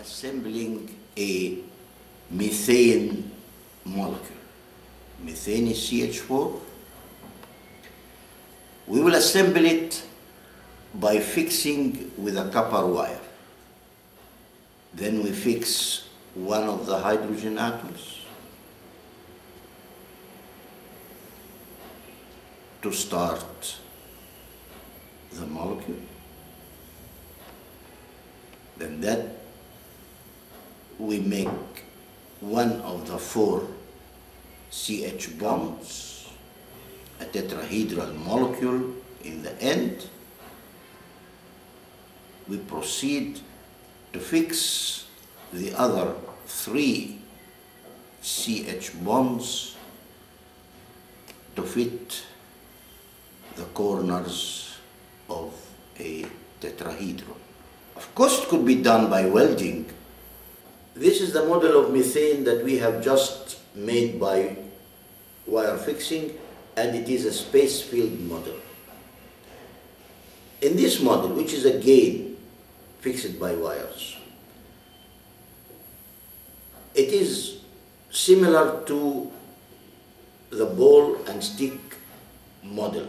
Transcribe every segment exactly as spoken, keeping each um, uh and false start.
assembling a methane molecule. Methane is C H four. We will assemble it by fixing with a copper wire. Then we fix one of the hydrogen atoms to start the molecule. Then that we make one of the four C H bonds, a tetrahedral molecule in the end. We proceed to fix the other three C H bonds to fit the corners of a tetrahedron. Of course, it could be done by welding. This is the model of methane that we have just made by wire fixing, and it is a space field model. In this model, which is again fixed by wires, it is similar to the ball and stick model,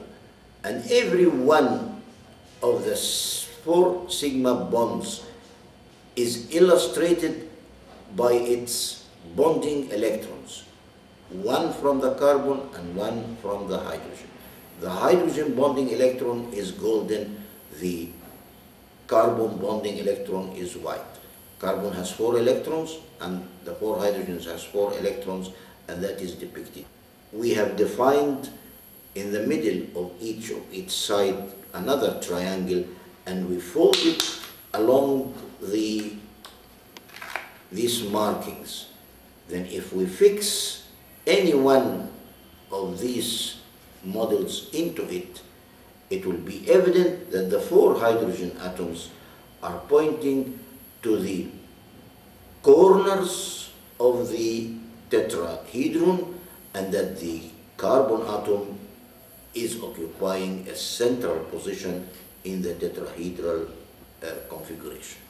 and every one of the four sigma bonds is illustrated by its bonding electrons, one from the carbon and one from the hydrogen. The hydrogen bonding electron is golden, the carbon bonding electron is white. Carbon has four electrons and the four hydrogens has four electrons, and that is depicted. We have defined in the middle of each of each side another triangle, and we fold it along the these markings. Then if we fix any one of these models into it, it will be evident that the four hydrogen atoms are pointing to the corners of the tetrahedron, and that the carbon atom is occupying a central position in the tetrahedral uh, configuration.